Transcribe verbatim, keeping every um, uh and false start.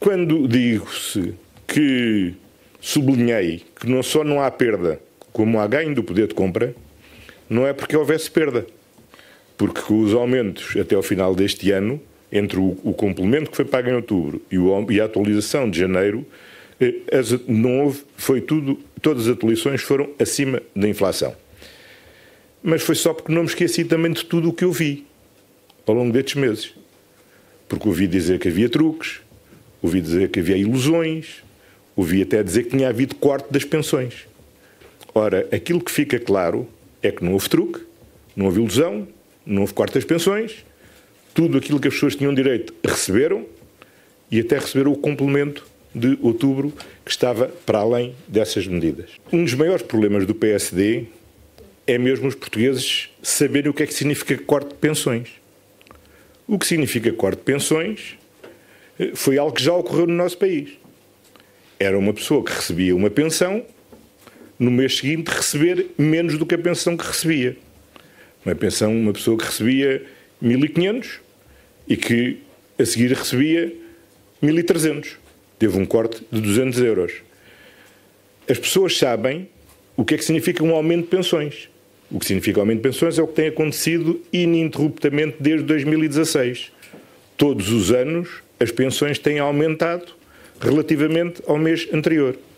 Quando digo-se que sublinhei que não só não há perda, como há ganho do poder de compra, não é porque houvesse perda. Porque com os aumentos até ao final deste ano, entre o, o complemento que foi pago em outubro e, o, e a atualização de janeiro, as, não houve, foi tudo, todas as atualizações foram acima da inflação. Mas foi só porque não me esqueci também de tudo o que eu vi ao longo destes meses. Porque ouvi dizer que havia truques, ouvi dizer que havia ilusões, ouvi até dizer que tinha havido corte das pensões. Ora, aquilo que fica claro é que não houve truque, não houve ilusão, não houve corte das pensões, tudo aquilo que as pessoas tinham direito receberam e até receberam o complemento de outubro que estava para além dessas medidas. Um dos maiores problemas do P S D é mesmo os portugueses saberem o que é que significa corte de pensões. O que significa corte de pensões foi algo que já ocorreu no nosso país. Era uma pessoa que recebia uma pensão, no mês seguinte receber menos do que a pensão que recebia. Uma pensão, uma pessoa que recebia mil e quinhentos e que a seguir recebia mil e trezentos. Teve um corte de duzentos euros. As pessoas sabem o que é que significa um aumento de pensões. O que significa aumento de pensões é o que tem acontecido ininterruptamente desde dois mil e dezasseis. Todos os anos as pensões têm aumentado relativamente ao mês anterior.